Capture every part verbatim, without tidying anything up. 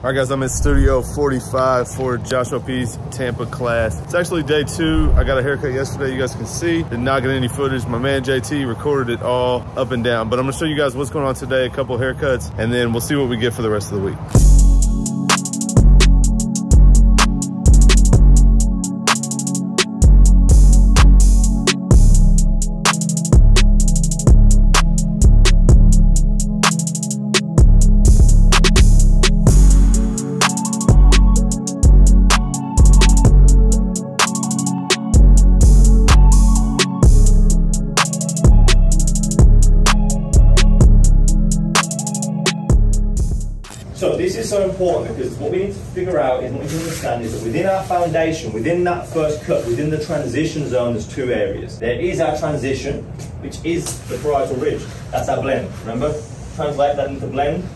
All right, guys, I'm in Studio forty-five for Josh O P's Tampa class. It's actually day two. I got a haircut yesterday, you guys can see. Did not get any footage. My man J T recorded it all up and down, but I'm gonna show you guys what's going on today, a couple haircuts, and then we'll see what we get for the rest of the week. So this is so important because what we need to figure out is, what we need to understand is that within our foundation, within that first cut, within the transition zone, there's two areas. There is our transition, which is the parietal ridge. That's our blend, remember? Translate that into blend.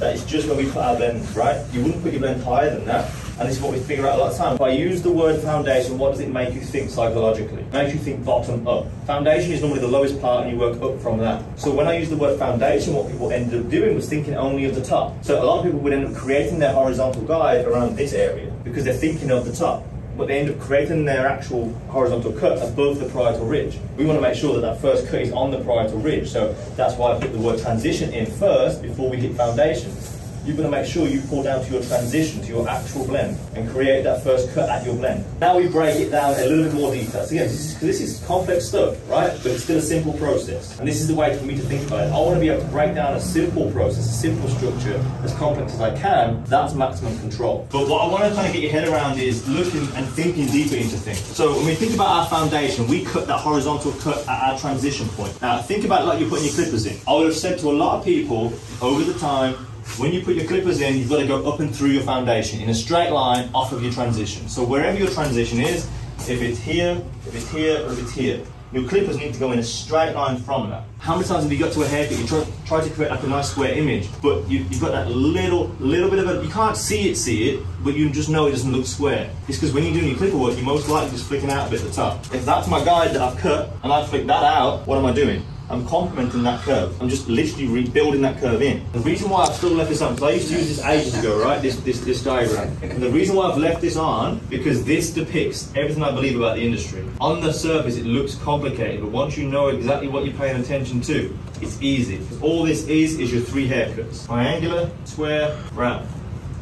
That is just where we put our blend, right? You wouldn't put your blend higher than that. And this is what we figure out a lot of time. If I use the word foundation, what does it make you think psychologically? It makes you think bottom up. Foundation is normally the lowest part and you work up from that. So when I use the word foundation, what people ended up doing was thinking only of the top. So a lot of people would end up creating their horizontal guide around this area because they're thinking of the top, but they end up creating their actual horizontal cut above the parietal ridge. We want to make sure that that first cut is on the parietal ridge. So that's why I put the word transition in first before we hit foundation. You're going to make sure you pull down to your transition, to your actual blend, and create that first cut at your blend. Now we break it down in a little bit more detail. So again, this is, this is complex stuff, right? But it's still a simple process. And this is the way for me to think about it. I want to be able to break down a simple process, a simple structure, as complex as I can. That's maximum control. But what I want to kind of get your head around is looking and thinking deeper into things. So when we think about our foundation, we cut that horizontal cut at our transition point. Now think about it like you're putting your clippers in. I would have said to a lot of people over the time, when you put your clippers in, you've got to go up and through your foundation in a straight line off of your transition. So wherever your transition is, if it's here, if it's here, or if it's here, your clippers need to go in a straight line from that. How many times have you got to a haircut, you try, try to create like a nice square image, but you, you've got that little, little bit of a, you can't see it, see it, but you just know it doesn't look square. It's because when you're doing your clipper work, you're most likely just flicking out a bit at the top. If that's my guide that I've cut, and I flick that out, what am I doing? I'm complementing that curve. I'm just literally rebuilding that curve in. The reason why I've still left this on, because I used to use this ages ago, right? This, this, this diagram. And the reason why I've left this on, because this depicts everything I believe about the industry. On the surface, it looks complicated, but once you know exactly what you're paying attention to, it's easy. All this is, is your three haircuts. Triangular, square, round.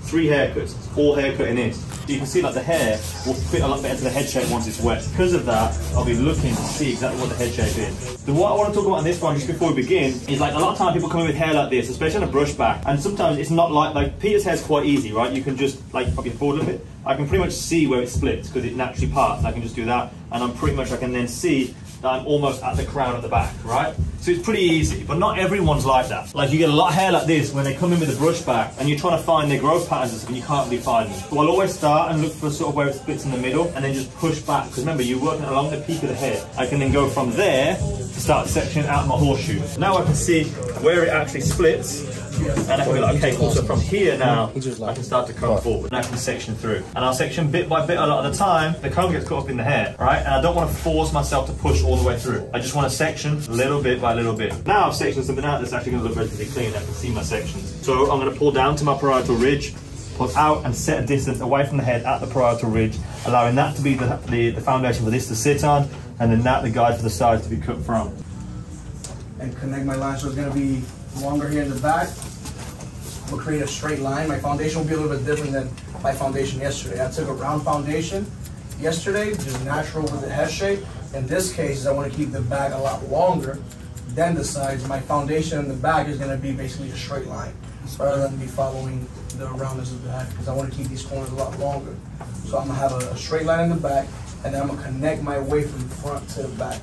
Three haircuts, it's all haircutting is. You can see that the hair will fit a lot better to the head shape once it's wet. Because of that, I'll be looking to see exactly what the head shape is. The what I want to talk about in this one, just before we begin, is like a lot of time people come in with hair like this, especially on a brush back, and sometimes it's not like, like Peter's hair's quite easy, right? You can just like pop it forward a little bit. I can pretty much see where it splits because it naturally parts. I can just do that, and I'm pretty much, I can then see that I'm almost at the crown at the back, right? So it's pretty easy, but not everyone's like that. Like you get a lot of hair like this when they come in with a brush back and you're trying to find their growth patterns and you can't really find them. So I'll always start and look for sort of where it splits in the middle and then just push back. Because remember, you're working along the peak of the hair. I can then go from there to start sectioning out my horseshoe. Now I can see where it actually splits. And I can be like, okay, cool, so from here now, I can start to comb forward. And I can section through. And I'll section bit by bit a lot of the time. The comb gets caught up in the hair, right? And I don't want to force myself to push all the way through. I just want to section little bit by little bit. Now I've sectioned something out that's actually going to look relatively clean. I can see my sections. So I'm going to pull down to my parietal ridge, pull out and set a distance away from the head at the parietal ridge, allowing that to be the, the, the foundation for this to sit on, and then that the guide for the sides to be cut from. And connect my line, so it's going to be longer here in the back. We'll create a straight line. My foundation will be a little bit different than my foundation yesterday. I took a round foundation yesterday, which is natural with the head shape. In this case, I want to keep the back a lot longer than the sides. My foundation in the back is going to be basically a straight line, rather than be following the roundness of the back, because I want to keep these corners a lot longer. So I'm going to have a straight line in the back, and then I'm going to connect my way from the front to the back,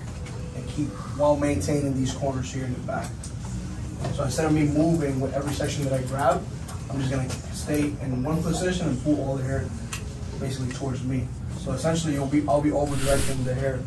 and keep while maintaining these corners here in the back. So instead of me moving with every section that I grab, I'm just going to stay in one position and pull all the hair basically towards me. So essentially, you'll be, I'll be over-directing the hair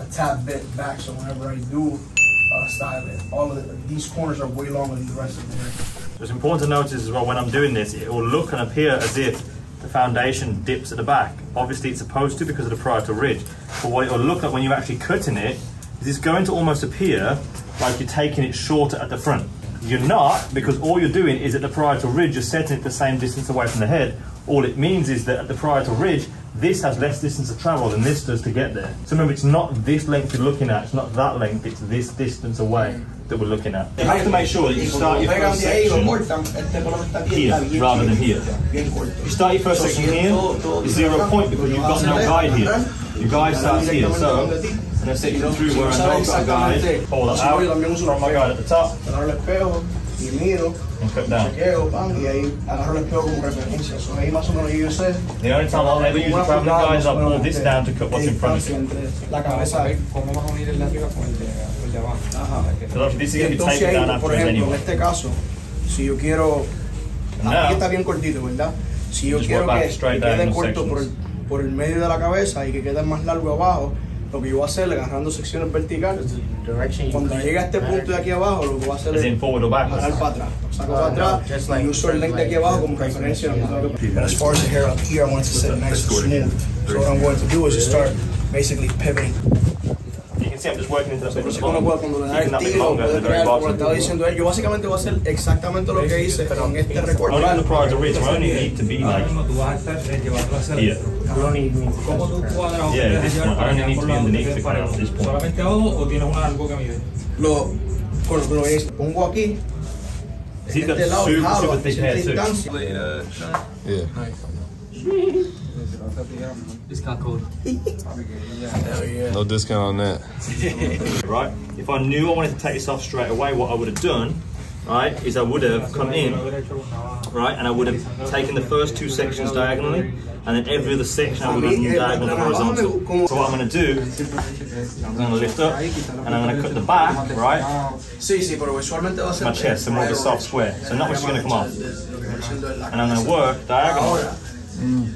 a tad bit back, so whenever I do uh, style it, all of the, these corners are way longer than the rest of the hair. It's important to notice as well, when I'm doing this, it will look and appear as if the foundation dips at the back. Obviously, it's supposed to because of the parietal ridge, but what it will look like when you're actually cutting it is it's going to almost appear like you're taking it shorter at the front. You're not, because all you're doing is at the parietal ridge, you're setting it the same distance away from the head. All it means is that at the parietal ridge, this has less distance to travel than this does to get there. So remember, it's not this length you're looking at, it's not that length, it's this distance away that we're looking at. You have to make sure that you start your first section here, rather than here. You start your first section here, it's zero point because you've got no guide here. Your guide starts here, so I'm going to set you through where I know I've got a guide, pull that out, drop my guide at the top, and clip down. The only time I'll ever use a travelling guide is I'll pull this down to cut what's in front of you. So this is going to be taken down after it anyway. And now, just work back straight down in the sections. Por el medio de la cabeza y que quede más largo abajo, lo que yo voy a hacer es agarrando secciones verticales. Cuando llegue a este punto de aquí abajo, lo que voy a hacer es jalar para atrás. Saco para atrás y uso el length de aquí abajo como referencia. As far as the hair up here, I want to set it nice and smooth. So what I'm going to do is just start basically pivoting. You can see I'm just working into that bit longer. Yo básicamente voy a hacer exactamente lo que hice con este recorte. Only the parietal ridge, I only need to be like here. Yeah, this one. I only need to be underneath the canal at this point. Lo pongo aquí. He's got super, super thick hair too. Yeah. It's got cold. No discount on that. Right, if I knew I wanted to take this off straight away, what I would have done, right, is I would have come in, right, and I would have taken the first two sections diagonally, and then every other section I would have done diagonal horizontal. So what I'm going to do is I'm going to lift up, and I'm going to cut the back, right, my chest, and more of a soft square. So not much is going to come off. And I'm going to work diagonally. Mm.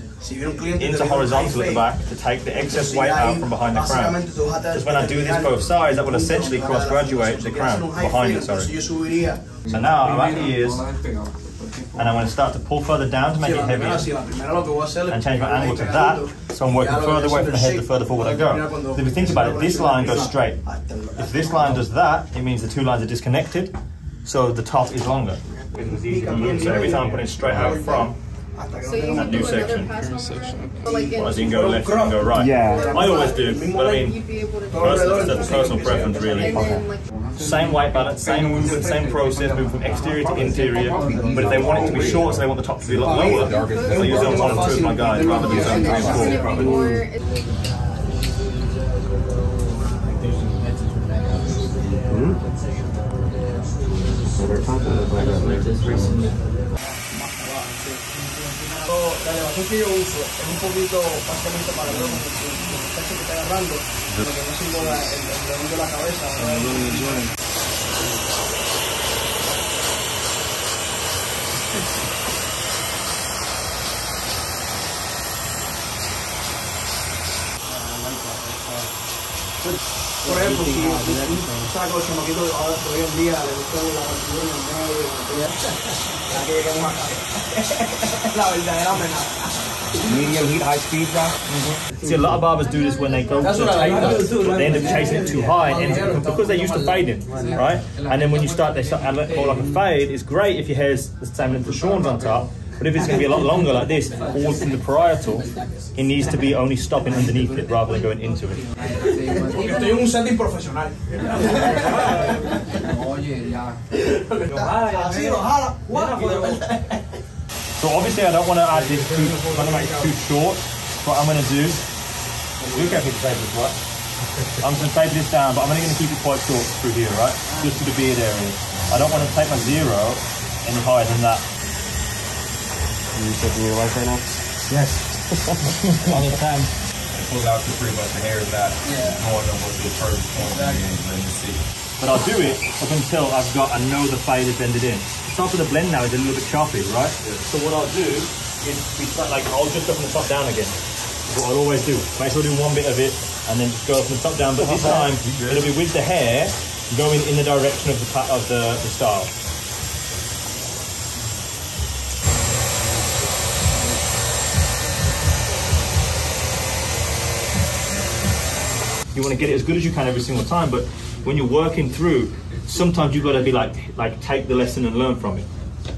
Into horizontal at the back to take the excess weight out from behind the crown. Because when I do this both sides, that will essentially cross graduate the crown behind it. Sorry. So now I'm at the ears, and I'm going to start to pull further down to make it heavier, and change my angle to that. So I'm working further away from the head the further forward I go. So if you think about it, this line goes straight. If this line does that, it means the two lines are disconnected, so the top is longer. So every time I'm putting it straight out from. So you that new section. section. Well, as you can go left, you can go right. Yeah. I always do, but I mean, that's a personal preference, really. Okay. Same weight balance, same movement, same process, move from exterior to interior. But if they want it to be short, so they want the top to be a lot lower, they'll use only one or two of my guys rather than zone three and four. La elevación que yo uso es un poquito básicamente para el pecho que está agarrando, para que no siga el león de la cabeza. Por ejemplo, si un saco chamaquito hoy en día le gusta la canción en medio, la que llega más la verdadera menada. Medium heat, high speed, bro. See, a lot of barbers do this when they go to the taper. They end up chasing it too high, and it, because they're used to fading, right? And then when you start, they start adding more like a fade. It's great if your hair's the same length as Sean's on top. But if it's going to be a lot longer like this, all from the parietal, it needs to be only stopping underneath it rather than going into it. So obviously I don't want to add this too, I don't make it too short. What I'm going to do, you can't pick the paper, right? I'm just going to taper this down, but I'm only going to keep it quite short through here, right? Just to the beard area. I don't want to take my zero any higher than that. Are you taking your life right now? Yes. All the time. I pulled out for pretty much the hair of that. Yeah. No one knows what the first point exactly. is. But I'll do it up until I've got, I know the fade is bended in. The top of the blend now is a little bit choppy, right? Yeah. So what I'll do is, we start, like, I'll just go from the top down again. That's what I'll always do. Make sure I do one bit of it and then just go from the top down. But this time, it'll be with the hair going in the direction of the, of the, the style. You want to get it as good as you can every single time, but when you're working through, sometimes you've got to be like, like take the lesson and learn from it,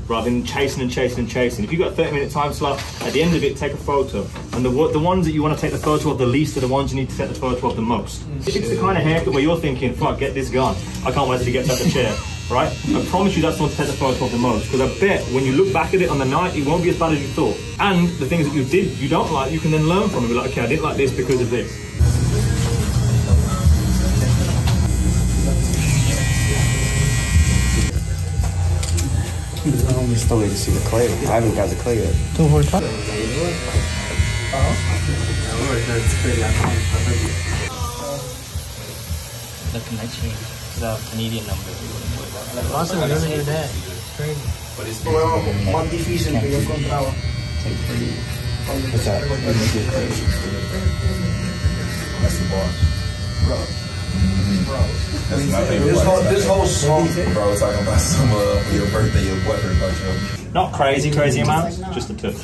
rather than chasing and chasing and chasing. If you've got a thirty minute time slot, at the end of it, take a photo. And the, the ones that you want to take the photo of the least are the ones you need to take the photo of the most. If it's the kind of haircut where you're thinking, fuck, get this gone, I can't wait till he gets out of the chair, right? I promise you that's the one to take the photo of the most, because I bet when you look back at it on the night, it won't be as bad as you thought. And the things that you did, you don't like, you can then learn from it. Be like, okay, I didn't like this because of this. I'm still waiting to see the clay. I haven't got the clay yet. Don't worry about it. Oh. The connection to the Canadian number. Awesome, I don't know that. Crazy. Well, more difficult to encontraba. What's that? That's the boss. Bro. Bro, that's my favorite. This whole, this whole song, bro, talking about some uh, your birthday, your boyfriend, like, not crazy, crazy amount, just a touch.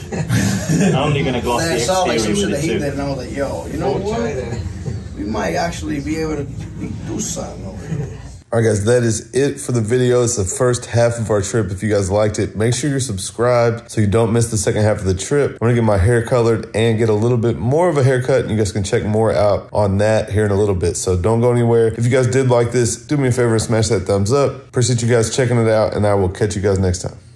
I'm only gonna gloss the experience with it too. That and I was like, yo, you know what? We might actually be able to do something over here. All right, guys, that is it for the video. It's the first half of our trip. If you guys liked it, make sure you're subscribed so you don't miss the second half of the trip. I'm gonna get my hair colored and get a little bit more of a haircut, and you guys can check more out on that here in a little bit. So don't go anywhere. If you guys did like this, do me a favor and smash that thumbs up. Appreciate you guys checking it out, and I will catch you guys next time.